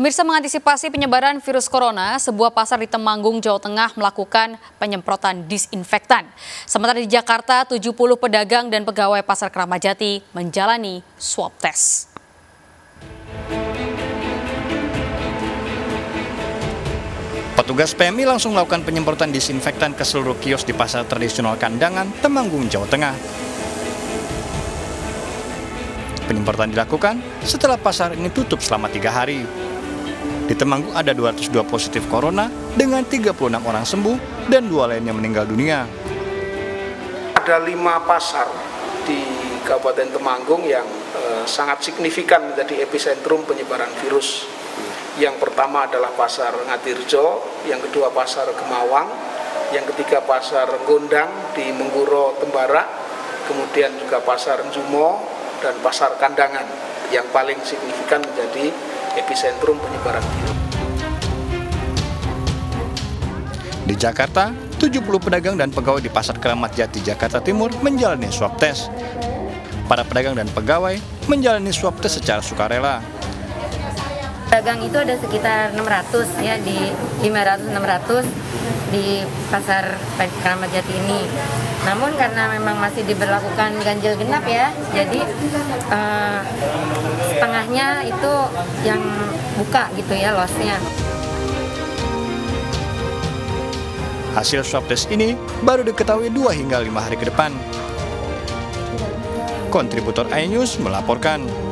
Pemirsa, mengantisipasi penyebaran virus corona, sebuah pasar di Temanggung, Jawa Tengah melakukan penyemprotan disinfektan. Sementara di Jakarta, 70 pedagang dan pegawai Pasar Kramat Jati menjalani swab test. Petugas PMI langsung melakukan penyemprotan disinfektan ke seluruh kios di pasar tradisional Kandangan, Temanggung, Jawa Tengah. Penyemprotan dilakukan setelah pasar ini tutup selama 3 hari. Di Temanggung ada 202 positif corona dengan 36 orang sembuh dan 2 lainnya meninggal dunia. Ada 5 pasar di Kabupaten Temanggung yang sangat signifikan menjadi epicentrum penyebaran virus. Yang pertama adalah Pasar Ngadirjo, yang kedua Pasar Gemawang, yang ketiga Pasar Gondang di Mengguro Tembarak, kemudian juga Pasar Jumo dan Pasar Kandangan yang paling signifikan menjadi epicentrum penyebaran virus. Di Jakarta, 70 pedagang dan pegawai di Pasar Kramat Jati, Jakarta Timur menjalani swab test. Para pedagang dan pegawai menjalani swab test secara sukarela. Pedagang itu ada sekitar 600 ya, di 500-600 di Pasar Kramat Jati ini. Namun karena memang masih diberlakukan ganjil genap ya, jadi setengahnya itu yang buka gitu ya, losnya. Hasil swab test ini baru diketahui 2 hingga 5 hari ke depan. Kontributor iNews melaporkan.